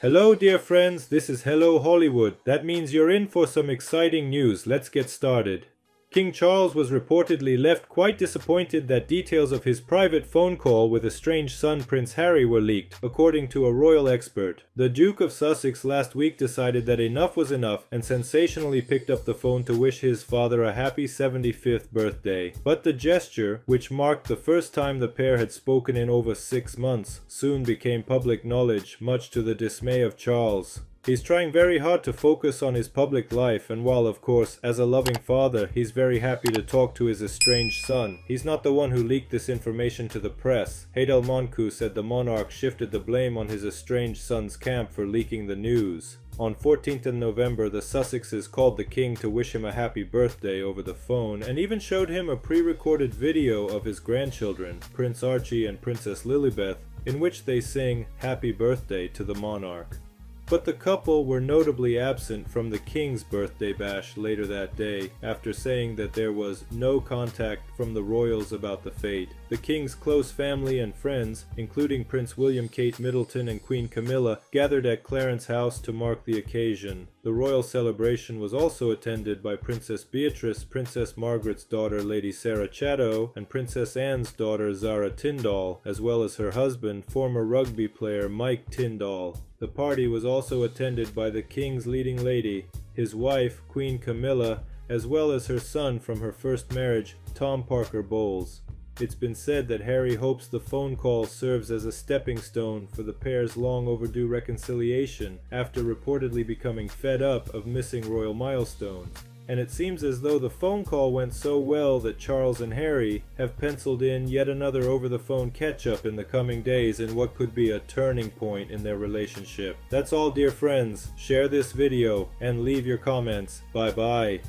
Hello dear friends, this is Hello Hollywood. That means you're in for some exciting news. Let's get started. King Charles was reportedly left quite disappointed that details of his private phone call with estranged son Prince Harry were leaked, according to a royal expert. The Duke of Sussex last week decided that enough was enough and sensationally picked up the phone to wish his father a happy 75th birthday. But the gesture, which marked the first time the pair had spoken in over 6 months, soon became public knowledge, much to the dismay of Charles. He's trying very hard to focus on his public life, and while of course, as a loving father, he's very happy to talk to his estranged son, he's not the one who leaked this information to the press. Heydel-Mankoo said the monarch shifted the blame on his estranged son's camp for leaking the news. On 14th of November, the Sussexes called the king to wish him a happy birthday over the phone and even showed him a pre-recorded video of his grandchildren, Prince Archie and Princess Lilibeth, in which they sing "Happy Birthday" to the monarch. But the couple were notably absent from the king's birthday bash later that day, after saying that there was no contact from the royals about the fete. The king's close family and friends, including Prince William, Kate Middleton and Queen Camilla, gathered at Clarence House to mark the occasion. The royal celebration was also attended by Princess Beatrice, Princess Margaret's daughter Lady Sarah Chatto, and Princess Anne's daughter Zara Tyndall, as well as her husband, former rugby player Mike Tyndall. The party was also attended by the king's leading lady, his wife, Queen Camilla, as well as her son from her first marriage, Tom Parker Bowles. It's been said that Harry hopes the phone call serves as a stepping stone for the pair's long overdue reconciliation after reportedly becoming fed up of missing royal milestones. And it seems as though the phone call went so well that Charles and Harry have penciled in yet another over-the-phone catch-up in the coming days in what could be a turning point in their relationship. That's all, dear friends. Share this video and leave your comments. Bye-bye.